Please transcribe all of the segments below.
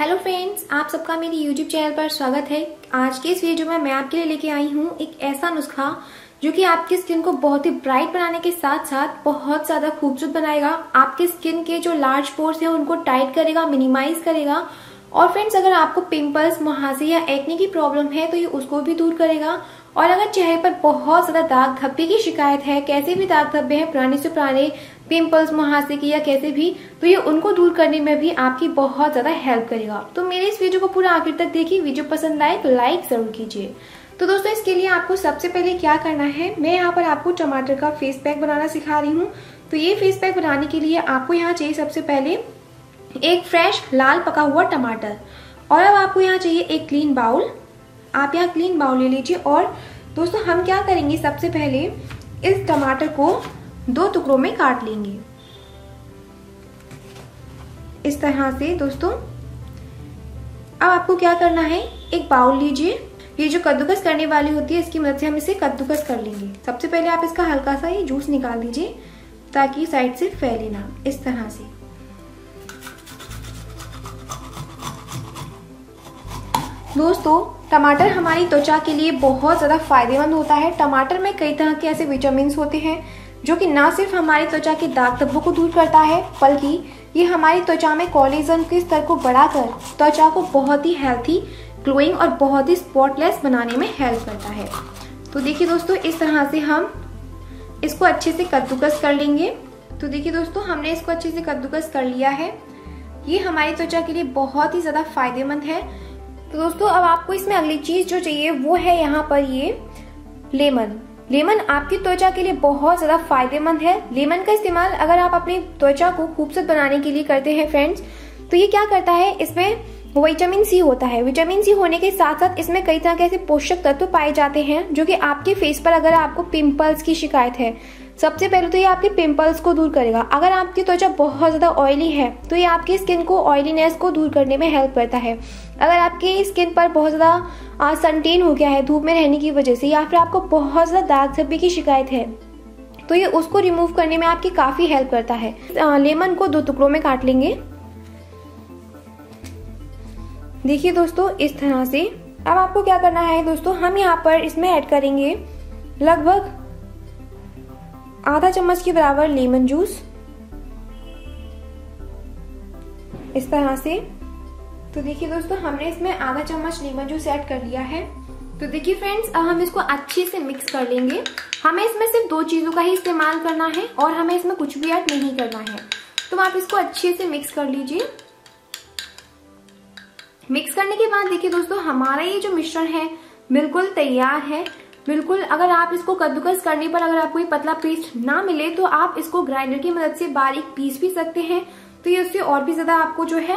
Hello friends, आप सबका मेरे यूट्यूब चैनल पर स्वागत है। आज के इस वीडियो में मैं आपके लिए लेके आई हूँ एक ऐसा नुस्खा जो कि आपकी स्किन को बहुत ही ब्राइट बनाने के साथ साथ बहुत ज्यादा खूबसूरत बनाएगा। आपके स्किन के जो लार्ज पोर्स है उनको टाइट करेगा, मिनिमाइज करेगा। और फ्रेंड्स, अगर आपको पिंपल्स, मुहासे या एक्ने की प्रॉब्लम है तो ये उसको भी दूर करेगा। और अगर चेहरे पर बहुत ज्यादा दाग धब्बे की शिकायत है, कैसे भी दाग धब्बे हैं, पुराने से पुराने, पिंपल्स, मुहासे की या कैसे भी, तो ये उनको दूर करने में भी आपकी बहुत ज्यादा हेल्प करेगा। तो मेरे इस वीडियो को पूरा आखिर तक देखिए। वीडियो पसंद आए तो लाइक जरूर कीजिए। तो दोस्तों, इसके लिए आपको सबसे पहले क्या करना है, मैं यहाँ पर आपको टमाटर का फेस पैक बनाना सिखा रही हूँ। तो ये फेस पैक बनाने के लिए आपको यहाँ चाहिए सबसे पहले एक फ्रेश लाल पका हुआ टमाटर। और अब आपको यहाँ चाहिए एक क्लीन बाउल। आप यहाँ क्लीन बाउल ले लीजिए। और दोस्तों, हम क्या करेंगे, सबसे पहले इस टमाटर को दो टुकड़ों में काट लेंगे इस तरह से। दोस्तों, अब आपको क्या करना है, एक बाउल लीजिए। ये जो कद्दूकस करने वाली होती है, इसकी मदद से हम इसे कद्दूकस कर लेंगे। सबसे पहले आप इसका हल्का सा ये जूस निकाल दीजिए ताकि साइड से फैले ना, इस तरह से। दोस्तों, टमाटर हमारी त्वचा के लिए बहुत ज़्यादा फायदेमंद होता है। टमाटर में कई तरह के ऐसे विटामिन होते हैं जो कि ना सिर्फ हमारी त्वचा के दाग धब्बों को दूर करता है, बल्कि ये हमारी त्वचा में कोलेजन के स्तर को बढ़ाकर त्वचा को बहुत ही हेल्थी, ग्लोइंग और बहुत ही स्पॉटलेस बनाने में हेल्प करता है। तो देखिए दोस्तों, इस तरह से हम इसको अच्छे से कद्दूकस कर लेंगे। तो देखिए दोस्तों, हमने इसको अच्छे से कद्दूकस कर लिया है। ये हमारी त्वचा के लिए बहुत ही ज़्यादा फायदेमंद है। तो दोस्तों, अब आपको इसमें अगली चीज़ जो चाहिए वो है यहाँ पर ये लेमन। लेमन आपकी त्वचा के लिए बहुत ज़्यादा फायदेमंद है। लेमन का इस्तेमाल अगर आप अपनी त्वचा को खूबसूरत बनाने के लिए करते हैं फ्रेंड्स, तो ये क्या करता है, इसमें विटामिन सी होता है। विटामिन सी होने के साथ साथ इसमें कई तरह के ऐसे पोषक तत्व पाए जाते हैं जो कि आपके फेस पर, अगर आपको पिंपल्स की शिकायत है, सबसे पहले तो ये आपके पिंपल्स को दूर करेगा। अगर आपकी त्वचा बहुत ज़्यादा ऑयली है तो ये आपकी स्किन को, ऑयलीनेस को दूर करने में हेल्प करता है। अगर आपकी स्किन पर बहुत ज़्यादा सनटेन हो गया है धूप में रहने की वजह से, या फिर आपको बहुत ज़्यादा दाग धब्बे की शिकायत है, तो ये उसको रिमूव करने में आपकी काफ़ी हेल्प करता है। लेमन को दो टुकड़ों में काट लेंगे। देखिए दोस्तों, इस तरह से। अब आपको क्या करना है दोस्तों, हम यहाँ पर इसमें ऐड करेंगे लगभग आधा चम्मच के बराबर लेमन जूस, इस तरह से। तो देखिए दोस्तों, हमने इसमें आधा चम्मच लेमन जूस ऐड कर लिया है। तो देखिए फ्रेंड्स, अब हम इसको अच्छे से मिक्स कर लेंगे। हमें इसमें सिर्फ दो चीज़ों का ही इस्तेमाल करना है और हमें इसमें कुछ भी ऐड नहीं करना है। तो आप इसको अच्छे से मिक्स कर लीजिए। मिक्स करने के बाद देखिए दोस्तों, हमारा ये जो मिश्रण है बिल्कुल तैयार है। बिल्कुल, अगर आप इसको कद्दूकस करने पर अगर आपको ये पतला पेस्ट ना मिले तो आप इसको ग्राइंडर की मदद से बारीक पीस भी सकते हैं। तो ये उससे और भी ज़्यादा आपको जो है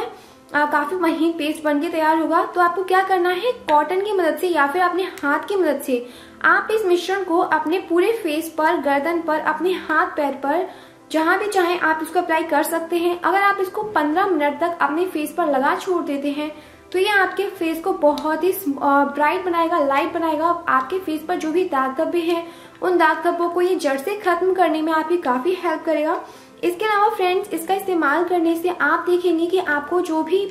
काफ़ी महीन पेस्ट बनके तैयार होगा। तो आपको क्या करना है, कॉटन की मदद से या फिर अपने हाथ की मदद से आप इस मिश्रण को अपने पूरे फेस पर, गर्दन पर, अपने हाथ पैर पर, जहाँ भी चाहें आप इसको अप्लाई कर सकते हैं। अगर आप इसको 15 मिनट तक अपने फेस पर लगा छोड़ देते हैं तो ये आपके फेस को बहुत ही ब्राइट बनाएगा, लाइट बनाएगा। आपके फेस पर जो भी दाग धब्बे हैं उन दाग धब्बों को ये जड़ से खत्म करने में आपकी काफ़ी हेल्प करेगा। इसके अलावा फ्रेंड्स, इसका इस्तेमाल करने से आप देखेंगे कि आपको जो भी,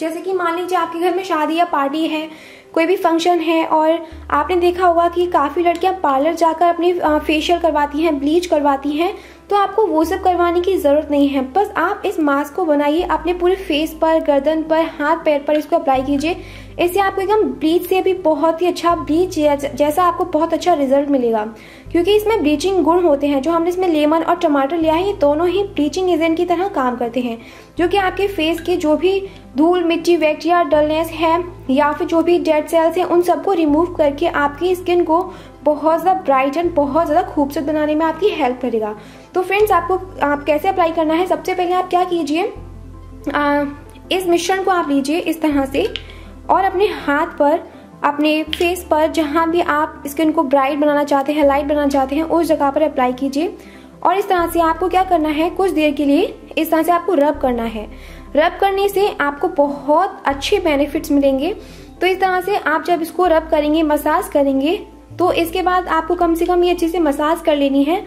जैसे कि मान लीजिए आपके घर में शादी या पार्टी है, कोई भी फंक्शन है, और आपने देखा होगा कि काफ़ी लड़कियां पार्लर जाकर अपनी फेशियल करवाती हैं, ब्लीच करवाती हैं, तो आपको वो सब करवाने की ज़रूरत नहीं है। बस आप इस मास्क को बनाइए, अपने पूरे फेस पर, गर्दन पर, हाथ पैर पर इसको अप्लाई कीजिए। इससे आपको एकदम ब्लीच से भी बहुत ही अच्छा, ब्लीच जैसा आपको बहुत अच्छा रिजल्ट मिलेगा, क्योंकि इसमें ब्लीचिंग गुण होते हैं। जो हमने इसमें लेमन और टमाटर लिया है, ये दोनों ही ब्लीचिंग एजेंट की तरह काम करते हैं, जो कि आपके फेस के जो भी धूल, मिट्टी, बैक्टीरिया, डलनेस है या फिर जो भी डेड सेल्स हैं, उन सबको रिमूव करके आपकी स्किन को बहुत ज़्यादा ब्राइट एंड बहुत ज़्यादा खूबसूरत बनाने में आपकी हेल्प करेगा। तो फ्रेंड्स, आपको आप कैसे अप्लाई करना है, सबसे पहले आप क्या कीजिए, इस मिश्रण को आप लीजिए इस तरह से और अपने हाथ पर, अपने फेस पर, जहाँ भी आप स्किन को ब्राइट बनाना चाहते हैं, लाइट बनाना चाहते हैं, उस जगह पर अप्लाई कीजिए। और इस तरह से आपको क्या करना है, कुछ देर के लिए इस तरह से आपको रब करना है। रब करने से आपको बहुत अच्छे बेनिफिट्स मिलेंगे। तो इस तरह से आप जब इसको रब करेंगे, मसाज करेंगे, तो इसके बाद आपको कम से कम ये अच्छे से मसाज कर लेनी है।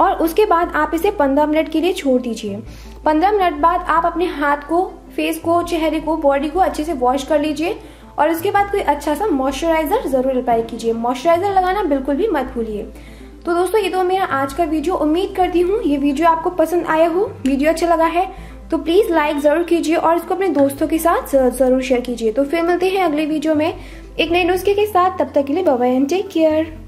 और उसके बाद आप इसे 15 मिनट के लिए छोड़ दीजिए। 15 मिनट बाद आप अपने हाथ को फेस को, चेहरे को, बॉडी को अच्छे से वॉश कर लीजिए और उसके बाद कोई अच्छा सा मॉइस्चराइजर जरूर अप्लाई कीजिए। मॉइस्चराइजर लगाना बिल्कुल भी मत भूलिए। तो दोस्तों ये तो मेरा आज का वीडियो, उम्मीद करती हूँ ये वीडियो आपको पसंद आया हो। वीडियो अच्छा लगा है तो प्लीज लाइक जरूर कीजिए और इसको अपने दोस्तों के साथ जरूर शेयर कीजिए। तो फिर मिलते हैं अगले वीडियो में एक नई नुस्खे के साथ। तब तक के लिए bye bye and take care.